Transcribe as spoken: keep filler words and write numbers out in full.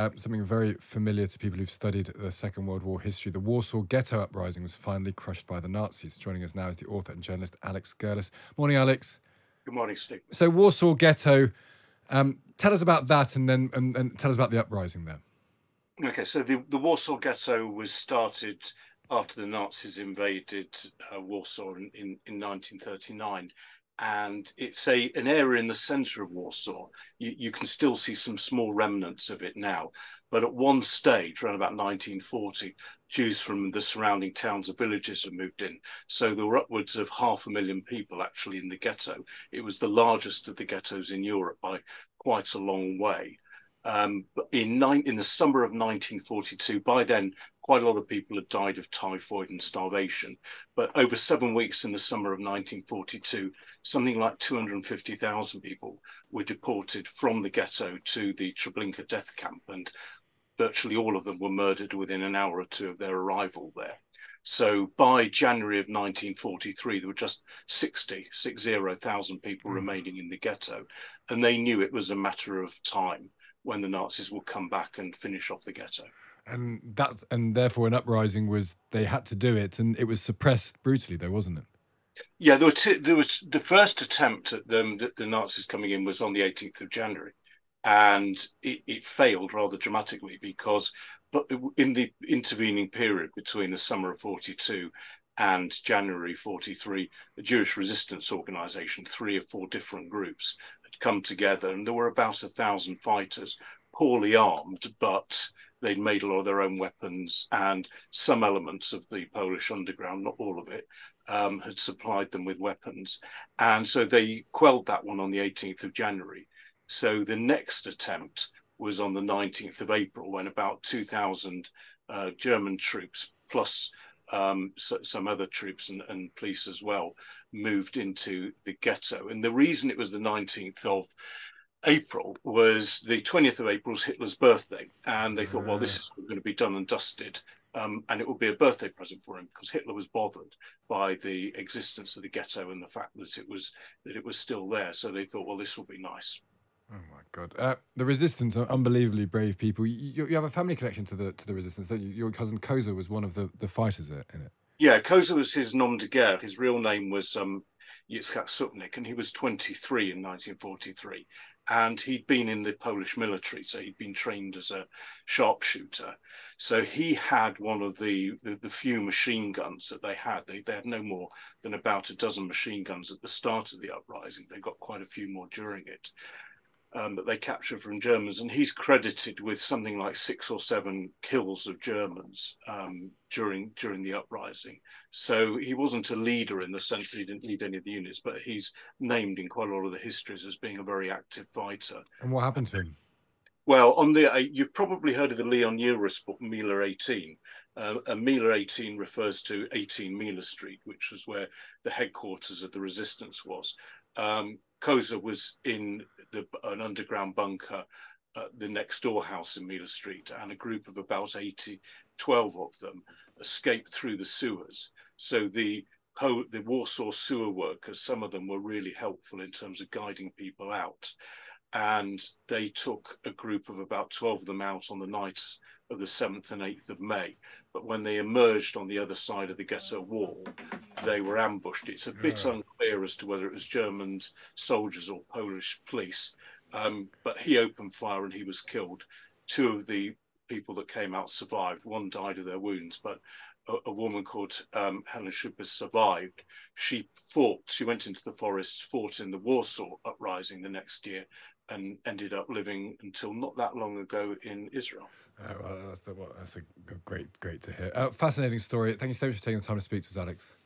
uh, something very familiar to people who've studied the Second World War history. The Warsaw Ghetto Uprising was finally crushed by the Nazis. Joining us now is the author and journalist Alex Gerlis. Morning, Alex. Good morning, Steve. So Warsaw Ghetto, um, tell us about that and then and, and tell us about the uprising there. Okay, so the, the Warsaw Ghetto was started after the Nazis invaded uh, Warsaw in, in, in nineteen thirty-nine. And it's a an area in the centre of Warsaw. You, you can still see some small remnants of it now. But at one stage, around about nineteen forty, Jews from the surrounding towns and villages had moved in. So there were upwards of half a million people actually in the ghetto. It was the largest of the ghettos in Europe by quite a long way. Um, but in, nine, in the summer of nineteen forty-two, by then, quite a lot of people had died of typhoid and starvation. But over seven weeks in the summer of nineteen forty-two, something like two hundred fifty thousand people were deported from the ghetto to the Treblinka death camp, and virtually all of them were murdered within an hour or two of their arrival there. So by January of nineteen forty-three, there were just sixty thousand people mm. remaining in the ghetto, and they knew it was a matter of time when the Nazis will come back and finish off the ghetto. And that, and therefore an uprising was, they had to do it, and it was suppressed brutally though, wasn't it? Yeah, there, were t there was the first attempt at them, the, the Nazis coming in was on the eighteenth of January, and it, it failed rather dramatically because but in the intervening period between the summer of forty-two and January forty-three, the Jewish resistance organisation, three or four different groups, come together, and there were about a thousand fighters, poorly armed, but they'd made a lot of their own weapons, and some elements of the Polish underground, not all of it, um, had supplied them with weapons. And so they quelled that one on the eighteenth of January. So the next attempt was on the nineteenth of April, when about two thousand uh, German troops, plus Um, so, some other troops and, and police as well, moved into the ghetto. And the reason it was the nineteenth of April was the twentieth of April is Hitler's birthday. And they thought, well, this is going to be done and dusted. Um, and it will be a birthday present for him, because Hitler was bothered by the existence of the ghetto and the fact that it was, that it was still there. So they thought, well, this will be nice. Oh my God! Uh, the resistance are unbelievably brave people. You, you have a family connection to the to the resistance, don't you? Your cousin Koza was one of the the fighters in it. Yeah, Koza was his nom de guerre. His real name was um, Yitzhak Soutnik, and he was twenty-three in nineteen forty-three, and he'd been in the Polish military, so he'd been trained as a sharpshooter. So he had one of the the, the few machine guns that they had. They they had no more than about a dozen machine guns at the start of the uprising. They got quite a few more during it. Um, that they captured from Germans, and he's credited with something like six or seven kills of Germans um, during during the uprising. So he wasn't a leader in the sense that he didn't lead any of the units, but he's named in quite a lot of the histories as being a very active fighter. And what happened to him? Well, on the uh, you've probably heard of the Leon Uris book, Mila eighteen. Uh, and Mila eighteen refers to eighteen Mila Street, which was where the headquarters of the resistance was. Um, Koza was in the, an underground bunker at the next door house in Mila Street, and a group of about eighty, twelve of them escaped through the sewers. So the, the Warsaw sewer workers, some of them were really helpful in terms of guiding people out. And they took a group of about twelve of them out on the night of the seventh and eighth of May. But when they emerged on the other side of the ghetto wall, they were ambushed. It's a bit yeah. unclear as to whether it was German soldiers or Polish police, um, but he opened fire and he was killed. Two of the people that came out survived. One died of their wounds, but a, a woman called um, Helena Schubert survived. She fought, she went into the forest, fought in the Warsaw uprising the next year, and ended up living until not that long ago in Israel. Oh, well, that's, the, well, that's a great, great to hear. Uh, fascinating story. Thank you so much for taking the time to speak to us, Alex.